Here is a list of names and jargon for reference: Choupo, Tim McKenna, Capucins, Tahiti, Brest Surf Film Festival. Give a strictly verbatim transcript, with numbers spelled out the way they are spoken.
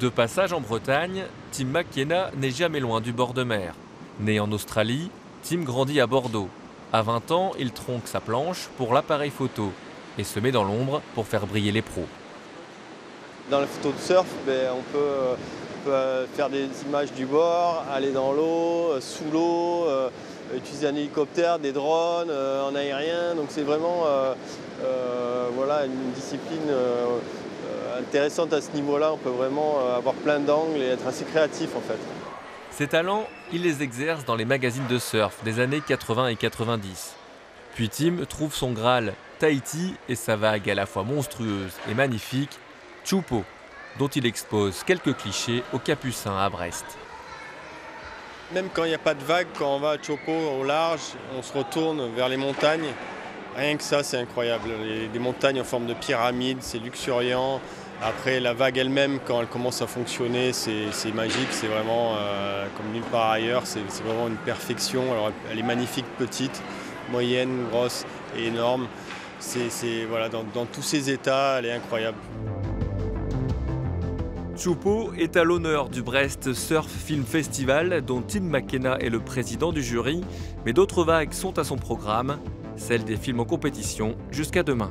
De passage en Bretagne, Tim McKenna n'est jamais loin du bord de mer. Né en Australie, Tim grandit à Bordeaux. À vingt ans, il tronque sa planche pour l'appareil photo et se met dans l'ombre pour faire briller les pros. Dans la photo de surf, on peut, on peut faire des images du bord, aller dans l'eau, sous l'eau, utiliser un hélicoptère, des drones, en aérien. Donc c'est vraiment euh, euh, voilà, une discipline Euh, intéressante à ce niveau-là, on peut vraiment avoir plein d'angles et être assez créatif en fait. Ces talents, il les exerce dans les magazines de surf des années quatre-vingts et quatre-vingt-dix. Puis Tim trouve son Graal, Tahiti, et sa vague à la fois monstrueuse et magnifique, Choupo, dont il expose quelques clichés aux Capucins à Brest. Même quand il n'y a pas de vague, quand on va à Choupo au large, on se retourne vers les montagnes. Rien que ça, c'est incroyable. Des montagnes en forme de pyramide, c'est luxuriant. Après, la vague elle-même, quand elle commence à fonctionner, c'est magique, c'est vraiment euh, comme nulle part ailleurs, c'est vraiment une perfection. Alors, elle est magnifique, petite, moyenne, grosse et énorme. C'est, voilà, dans, dans tous ses états, elle est incroyable. Choupo est à l'honneur du Brest Surf Film Festival, dont Tim McKenna est le président du jury, mais d'autres vagues sont à son programme, celles des films en compétition jusqu'à demain.